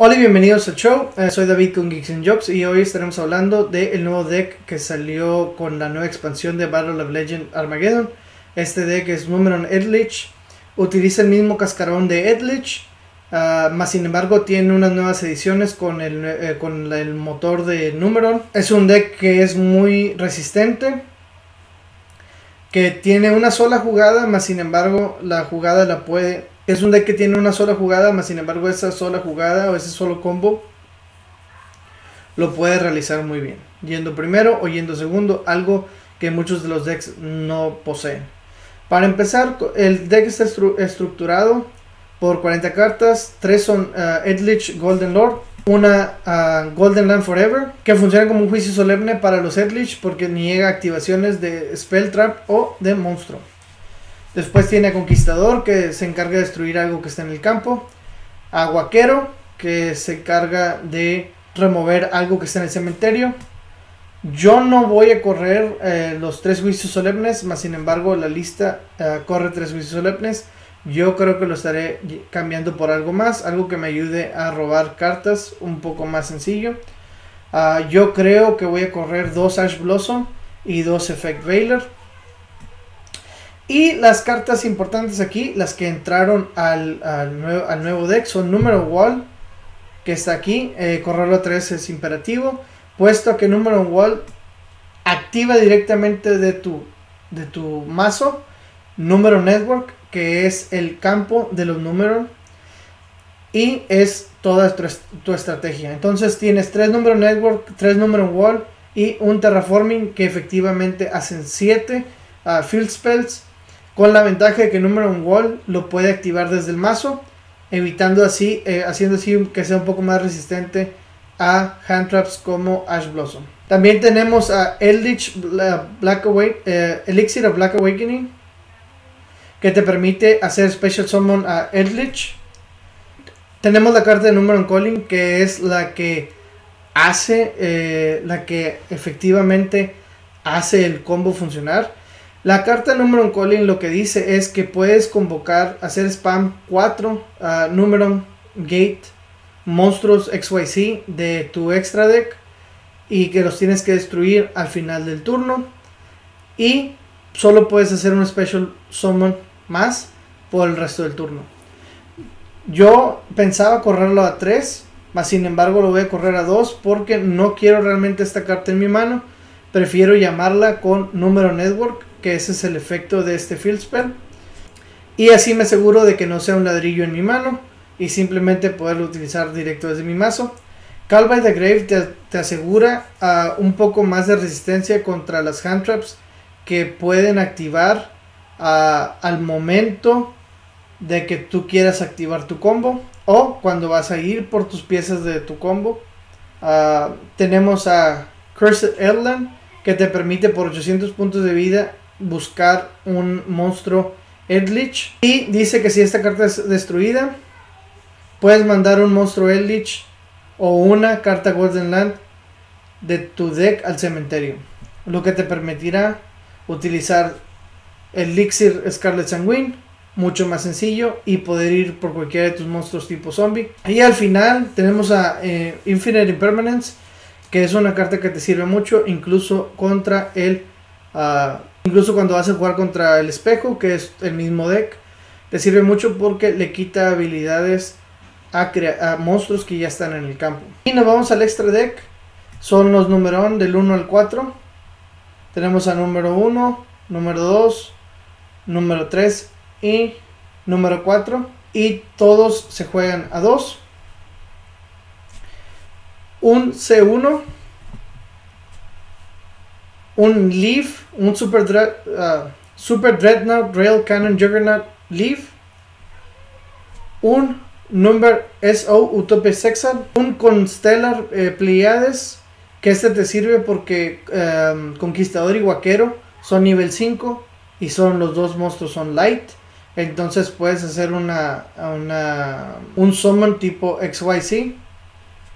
Hola y bienvenidos al show, soy David con Geeks and Jocks y hoy estaremos hablando del nuevo deck que salió con la nueva expansión de Battle of Legend Armageddon. Este deck es Numeron Edlich, utiliza el mismo cascarón de Edlich, más sin embargo tiene unas nuevas ediciones con el motor de Numeron. Es un deck que es muy resistente, que tiene una sola jugada, más sin embargo la jugada la puede... Es un deck que tiene una sola jugada, más sin embargo esa sola jugada o ese solo combo lo puede realizar muy bien. Yendo primero o yendo segundo, algo que muchos de los decks no poseen. Para empezar, el deck está estructurado por 40 cartas. 3 son Edlich Golden Lord, una Golden Land Forever, que funciona como un juicio solemne para los Edlich porque niega activaciones de Spell Trap o de monstruo. Después tiene a Conquistador, que se encarga de destruir algo que está en el campo. Aguaquero, que se encarga de remover algo que está en el cementerio. Yo no voy a correr los 3 juicios solemnes, más sin embargo la lista corre 3 juicios solemnes. Yo creo que lo estaré cambiando por algo más, algo que me ayude a robar cartas, un poco más sencillo. Yo creo que voy a correr 2 Ash Blossom y 2 Effect Veiler. Y las cartas importantes aquí, las que entraron al nuevo deck, son Numeron Wall, que está aquí. Correrlo a 3 es imperativo, puesto que Numeron Wall activa directamente de tu mazo Numeron Network, que es el campo de los Numeron, y es toda tu estrategia. Entonces tienes 3 Numeron Network, 3 Numeron Wall y un Terraforming, que efectivamente hacen 7 Field Spells, con la ventaja de que Numeron Wall lo puede activar desde el mazo, evitando así, haciendo así que sea un poco más resistente a hand traps como Ash Blossom. También tenemos a Elixir of Black Awakening, que te permite hacer Special Summon a Eldlich. Tenemos la carta de Numeron Calling, que es la que hace, la que efectivamente hace el combo funcionar. La carta Numeron Calling lo que dice es que puedes convocar, hacer spam 4 Numeron Gate monstruos XYZ de tu extra deck, y que los tienes que destruir al final del turno, y solo puedes hacer un Special Summon más por el resto del turno. Yo pensaba correrlo a 3, mas sin embargo lo voy a correr a 2 porque no quiero realmente esta carta en mi mano. Prefiero llamarla con Numeron Network, que ese es el efecto de este Field Spell, y así me aseguro de que no sea un ladrillo en mi mano y simplemente poderlo utilizar directo desde mi mazo. Called by the Grave te asegura un poco más de resistencia contra las hand traps que pueden activar al momento de que tú quieras activar tu combo, o cuando vas a ir por tus piezas de tu combo. Tenemos a Cursed Eldland, que te permite por 800 puntos de vida buscar un monstruo Edlich, y dice que si esta carta es destruida, puedes mandar un monstruo Edlich o una carta Golden Land de tu deck al cementerio, lo que te permitirá utilizar Elixir Scarlet Sanguine, mucho más sencillo, y poder ir por cualquiera de tus monstruos tipo zombie. Y al final tenemos a Infinite Impermanence, que es una carta que te sirve mucho, incluso contra el... incluso cuando vas a jugar contra el espejo, que es el mismo deck, te sirve mucho porque le quita habilidades a monstruos que ya están en el campo. Y nos vamos al extra deck. Son los Numeron del 1 al 4. Tenemos a número 1, número 2, número 3 y número 4. Y todos se juegan a 2. Un C1, un Leaf, un Super Dreadnought Rail Cannon Juggernaut Leaf, un Number S0 Utopic ZEXAL, un Constellar Pleiades, que este te sirve porque Conquistador y Waquero son nivel 5 y son los dos monstruos son light, entonces puedes hacer un summon tipo XYZ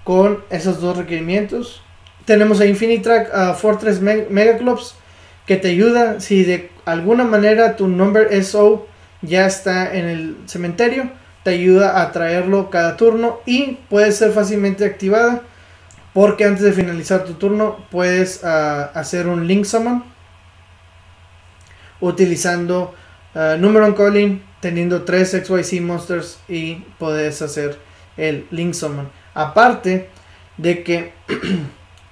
con esos dos requerimientos. Tenemos a Infinitrack Fortress Megaclops, que te ayuda si de alguna manera tu Number S0 ya está en el cementerio, te ayuda a traerlo cada turno y puede ser fácilmente activada porque antes de finalizar tu turno puedes hacer un Link Summon utilizando Numeron Calling, teniendo 3 XYZ Monsters, y puedes hacer el Link Summon. Aparte de que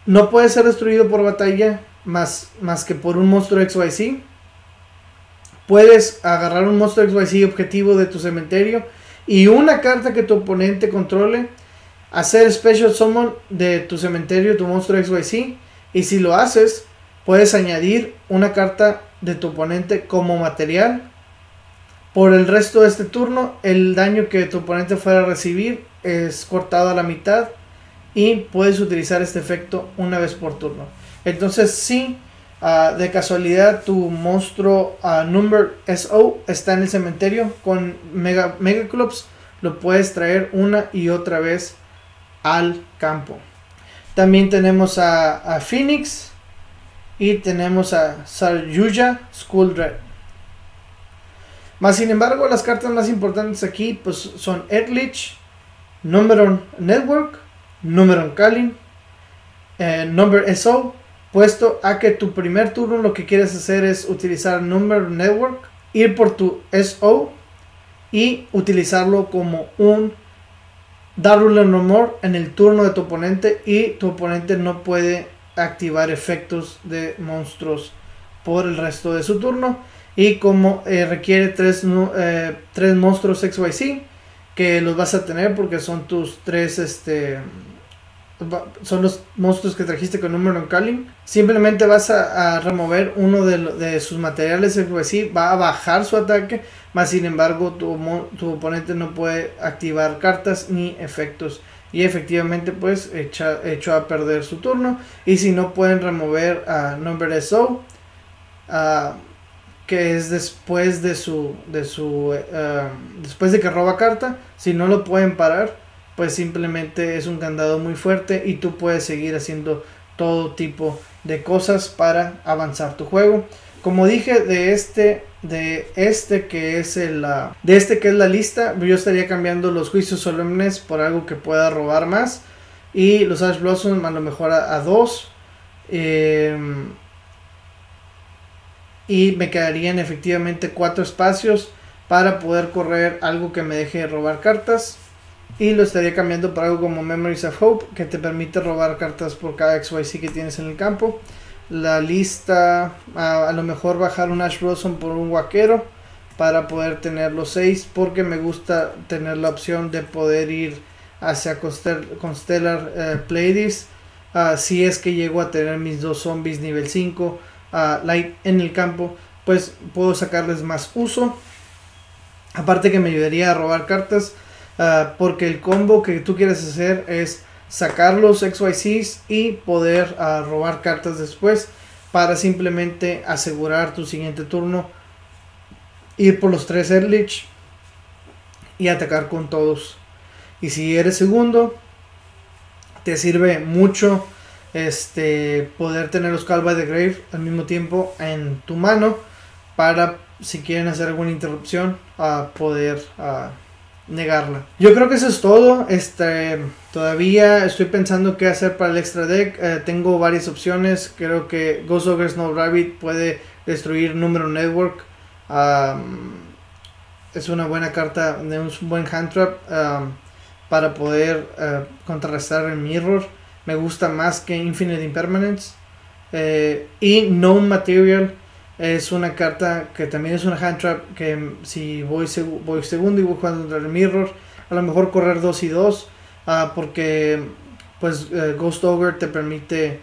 no puede ser destruido por batalla más que por un monstruo XYZ. Puedes agarrar un monstruo XYZ objetivo de tu cementerio y una carta que tu oponente controle, hacer Special Summon de tu cementerio, tu monstruo XYZ, y si lo haces, puedes añadir una carta de tu oponente como material. Por el resto de este turno, el daño que tu oponente fuera a recibir es cortado a la mitad y puedes utilizar este efecto una vez por turno. Entonces, si de casualidad tu monstruo Number S0 está en el cementerio con Megaclops, lo puedes traer una y otra vez al campo. También tenemos a Phoenix y tenemos a Salyuja School Red. Más sin embargo, las cartas más importantes aquí pues son Eldlich, Numeron Network, Numeron Calling, Number S0, puesto a que tu primer turno lo que quieres hacer es utilizar Numeron Network, ir por tu S0 y utilizarlo como un Darul No More en el turno de tu oponente, y tu oponente no puede activar efectos de monstruos por el resto de su turno. Y como requiere 3 monstruos XYZ, que los vas a tener porque son tus 3 son los monstruos que trajiste con Numeron Calling, simplemente vas a remover uno de sus materiales XYZ, va a bajar su ataque, más sin embargo tu oponente no puede activar cartas ni efectos, y efectivamente pues echó a perder su turno. Y si no pueden remover a Number S0, que es después de después de que roba carta, si no lo pueden parar, pues simplemente es un candado muy fuerte y tú puedes seguir haciendo todo tipo de cosas para avanzar tu juego. Como dije, de este que es la lista, yo estaría cambiando los juicios solemnes por algo que pueda robar más, y los Ash Blossom a lo mejor a 2, y me quedarían efectivamente 4 espacios para poder correr algo que me deje robar cartas, y lo estaría cambiando por algo como Memories of Hope, que te permite robar cartas por cada XYZ que tienes en el campo. La lista, a lo mejor bajar un Ash Blossom por un Waquero para poder tener los 6, porque me gusta tener la opción de poder ir hacia Constellar Pleiades, si es que llego a tener mis 2 zombies nivel 5 light en el campo, pues puedo sacarles más uso. Aparte que me ayudaría a robar cartas, porque el combo que tú quieres hacer es sacar los XYZs y poder robar cartas después, para simplemente asegurar tu siguiente turno, ir por los 3 Eldlich y atacar con todos. Y si eres segundo, te sirve mucho poder tener los Called by the Grave al mismo tiempo en tu mano, para si quieren hacer alguna interrupción poder negarla. Yo creo que eso es todo. Todavía estoy pensando qué hacer para el extra deck. Tengo varias opciones. Creo que Ghost Ogre Snow Rabbit puede destruir Numeron Network. Es una buena carta de un buen hand trap para poder contrarrestar el Mirror. Me gusta más que Infinite Impermanence. Y No Material es una carta que también es una hand trap, que si voy segundo y voy jugando contra el Mirror, a lo mejor correr 2 y 2, porque pues Ghost Ogre te permite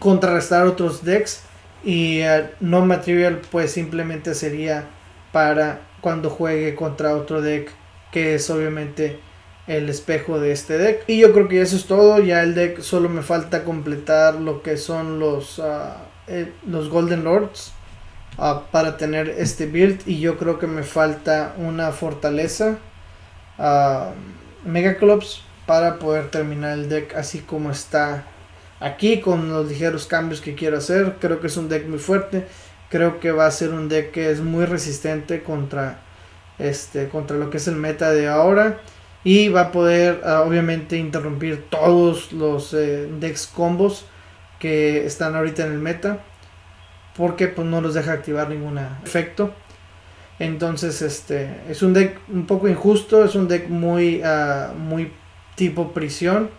contrarrestar otros decks, y No Material pues simplemente sería para cuando juegue contra otro deck, que es obviamente el espejo de este deck. Y yo creo que eso es todo. Ya el deck solo me falta completar lo que son los Golden Lords para tener este build, y yo creo que me falta una fortaleza Megaclops para poder terminar el deck así como está aquí, con los ligeros cambios que quiero hacer. Creo que es un deck muy fuerte, creo que va a ser un deck que es muy resistente contra contra lo que es el meta de ahora, y va a poder obviamente interrumpir todos los dex combos que están ahorita en el meta, porque pues no los deja activar ningún efecto. Entonces es un deck un poco injusto, es un deck muy muy tipo prisión,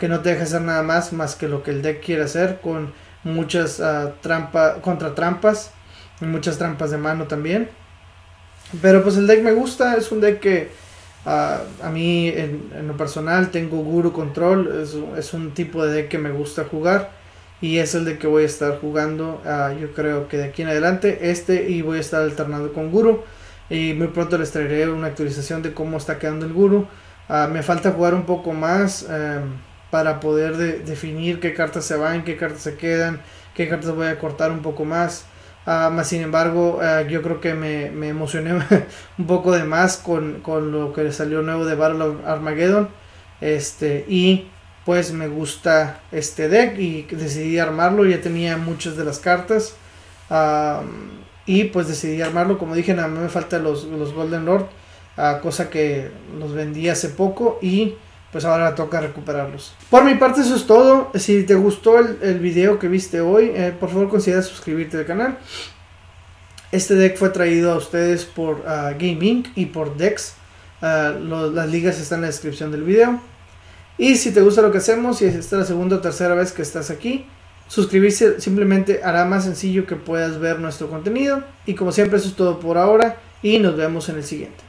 que no te deja hacer nada más que lo que el deck quiere hacer, con muchas contratrampas, muchas trampas de mano también. Pero pues el deck me gusta, es un deck que a mí en lo personal tengo Guru Control, es un tipo de deck que me gusta jugar, y es el de que voy a estar jugando yo creo que de aquí en adelante, y voy a estar alternando con Guru, y muy pronto les traeré una actualización de cómo está quedando el Guru. Me falta jugar un poco más para poder definir qué cartas se van, qué cartas se quedan, qué cartas voy a cortar un poco más. Más sin embargo, yo creo que me emocioné un poco de más con lo que salió nuevo de Battle of Armageddon, y pues me gusta este deck y decidí armarlo. Ya tenía muchas de las cartas y pues decidí armarlo. Como dije, nada más me faltan los Golden Lord, cosa que los vendí hace poco, y pues ahora toca recuperarlos. Por mi parte eso es todo. Si te gustó el video que viste hoy, por favor considera suscribirte al canal. Este deck fue traído a ustedes por Game Inc. y por Dex. Las ligas están en la descripción del video. Y si te gusta lo que hacemos, y si esta es la segunda o tercera vez que estás aquí, suscribirse simplemente hará más sencillo que puedas ver nuestro contenido. Y como siempre eso es todo por ahora, y nos vemos en el siguiente.